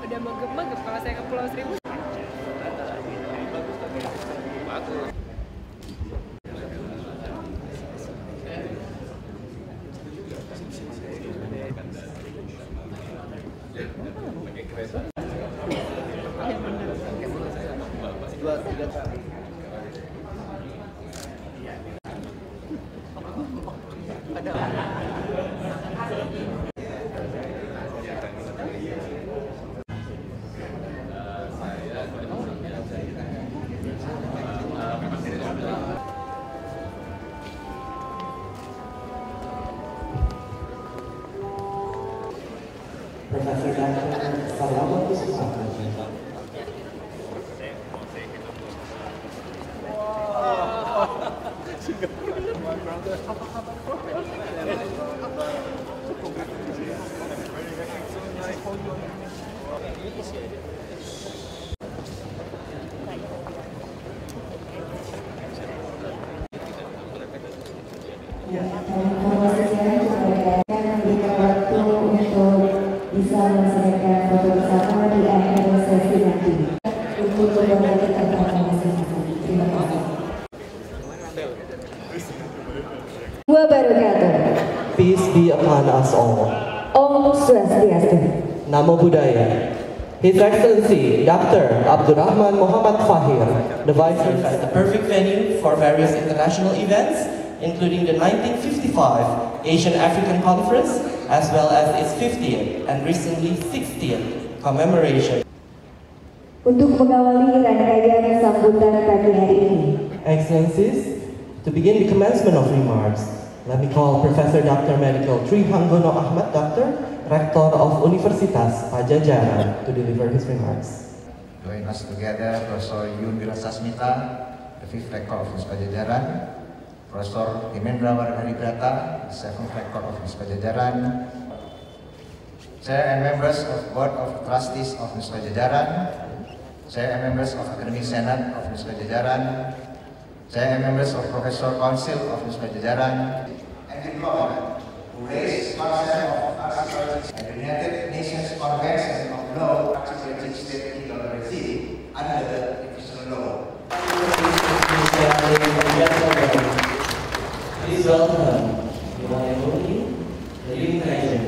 Udah megep-megep kalau saya ke Pulau Seribu. Bagus. Peace be upon us all. Om Swastiastu. Namo Buddhaya. His Excellency Dr. Abdurrahman Mohammad Fachir, the Vice President. The perfect venue for various international events, including the 1955 Asian African Conference, as well as its 50th and recently 60th commemoration. Untuk mengawali rangkaian sambutan pagi hari ini. Excellencies, to begin the commencement of remarks, let me call Professor Dr. Medical Tri Hanguno Ahmad, Doctor, Rector of Universitas Padjadjaran, to deliver his remarks. Join us together, Professor Yudilasasmita, the 5th Rector of Padjadjaran, Professor Imendrawardani Pratama, the 7th Rector of Padjadjaran, Chair and members of Board of Trustees of Padjadjaran, Chair and members of Academic Senate of Padjadjaran, Chair and members of Professor Council of Padjadjaran, and diplomat who raised myself at the United Nations Convention of Law legislated in Pulau Seribu under the international law. Please welcome the living legend.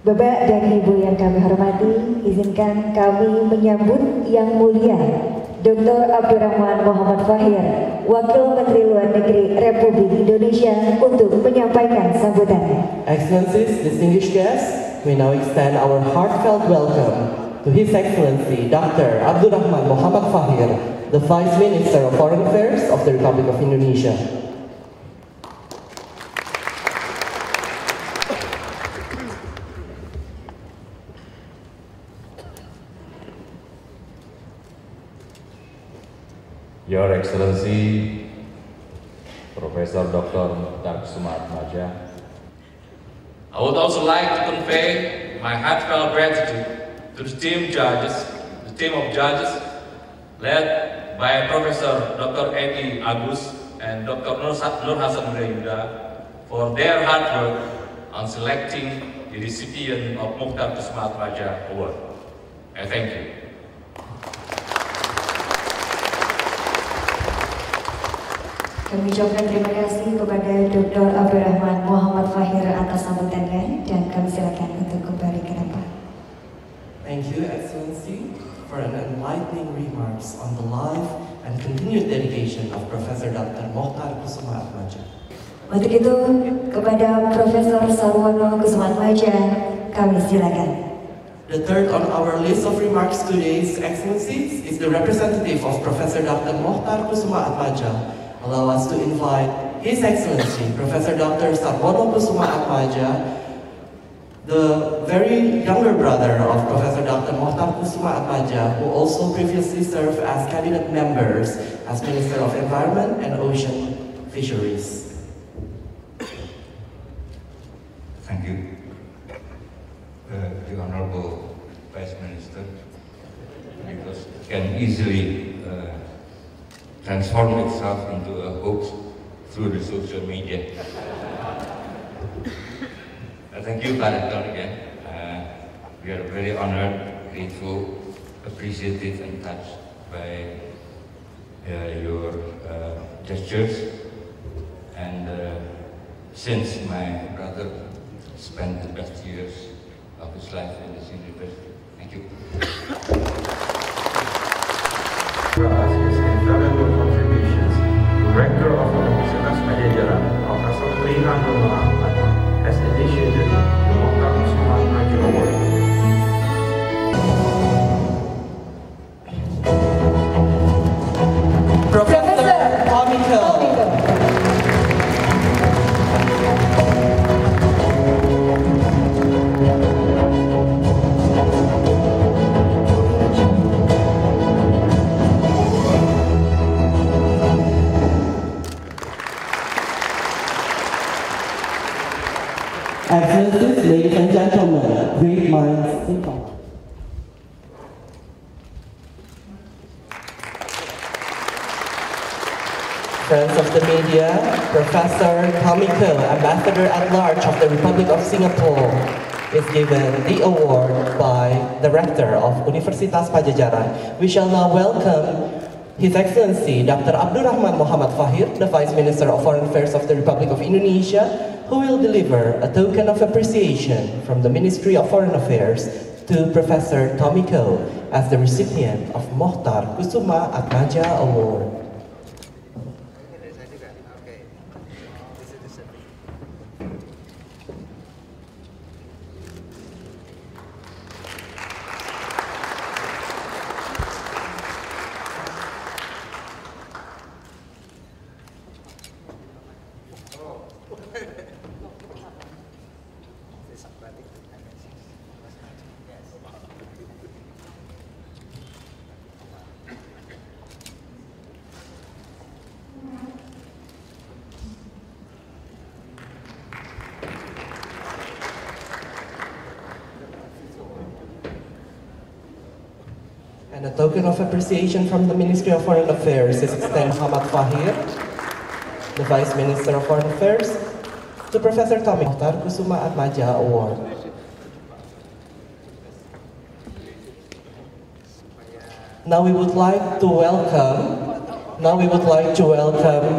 Bapak dan Ibu yang kami hormati, izinkan kami menyambut Yang Mulia Dr. Abdurrahman Mohammad Fachir, Wakil Menteri Luar Negeri Republik Indonesia, untuk menyampaikan sambutannya. Excellencies, distinguished guests, we now extend our heartfelt welcome to His Excellency Dr. Abdurrahman Mohammad Fachir, the Vice Minister of Foreign Affairs of the Republic of Indonesia. Your Excellency, Professor Dr. Mochtar Kusumaatmadja, I would also like to convey my heartfelt gratitude to the team of judges led by Professor Dr. Eddie Agus and Dr. Nurhasan Udayyuda for their hard work on selecting the recipient of Mochtar Kusumaatmadja Award. I thank you. Kami ucapkan terima kasih kepada Dr. Abdurrahman Mohammad Fachir atas sambutannya, dan kami silakan untuk kembali ke tempat. Thank you, Excellency, for an enlightening remarks on the life and continued dedication of Professor Dr. Mochtar Kusumaatmadja. Untuk itu, kepada Profesor Sarwono Kusumaatmadja, kami silakan. The third on our list of remarks today, His Excellencies, is the representative of Professor Dr. Mochtar Kusumaatmadja. Allow us to invite His Excellency, Professor Dr. Sarwono Kusumaatmadja, the very younger brother of Professor Dr. Mochtar Kusumaatmadja, who also previously served as cabinet members as Minister of Environment and Ocean Fisheries. Thank you. The Honorable Vice Minister, because it can easily transform itself into a hoax through the social media. Thank you, Pak Rektor, again. We are very honored, grateful, appreciative, and touched by your gestures. And since my brother spent the best years of his life in this university, thank you. As his invaluable contributions, the Rector of Universitas Padjadjaran, Professor Tri Hanguno Ahmad, has initiated the Mochtar Kusumaatmadja Award. Professor Kamiko. Excellencies, ladies and gentlemen, great minds think alike. Friends of the media, Professor Kamiko, Ambassador at Large of the Republic of Singapore, is given the award by the Rector of Universitas Padjadjaran. We shall now welcome His Excellency Dr. Abdurrahman Mohammad Fachir, the Vice Minister of Foreign Affairs of the Republic of Indonesia, who will deliver a token of appreciation from the Ministry of Foreign Affairs to Professor Tommy Koh as the recipient of Mochtar Kusumaatmadja Award. And a token of appreciation from the Ministry of Foreign Affairs is extended to Mohammad Fachir, the Vice Minister of Foreign Affairs, to Professor Tommy Mochtar Kusumaatmadja Award. Now we would like to welcome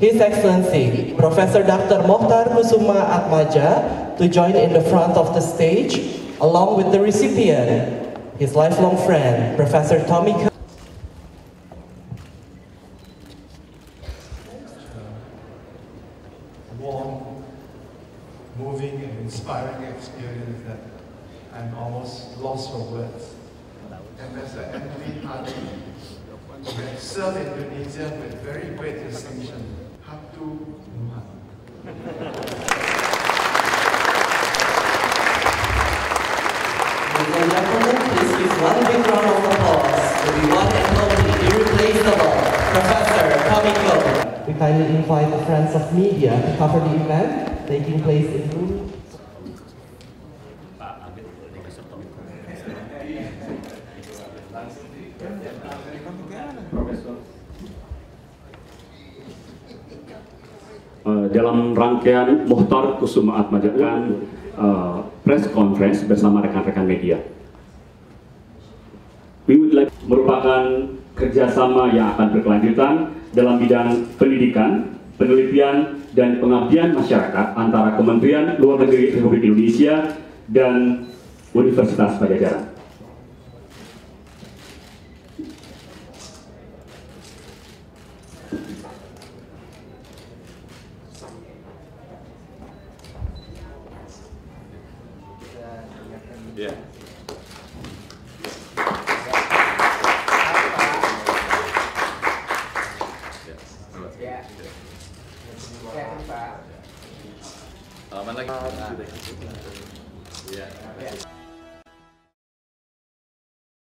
His Excellency Professor Dr. Mochtar Kusumaatmadja to join in the front of the stage, along with the recipient, his lifelong friend, Professor Tommy Koh. Warm, moving, and inspiring experience that I'm almost lost for words. Professor Emily Hadi, who has served Indonesia with very great distinction, Habdu Nuhan. Ladies and gentlemen, please give one big round of applause to the one and only irreplaceable Professor Kamiko. We kindly invite the friends of media to cover the event taking place in room. Dalam rangkaian Mochtar Kusumaatmadja press conference bersama rekan-rekan media. We would like merupakan kerjasama yang akan berkelanjutan dalam bidang pendidikan, penelitian, dan pengabdian masyarakat antara Kementerian Luar Negeri Republik Indonesia dan Universitas Padjadjaran. Yeah. Ya. Silakan Pak. Mana lagi? Ya.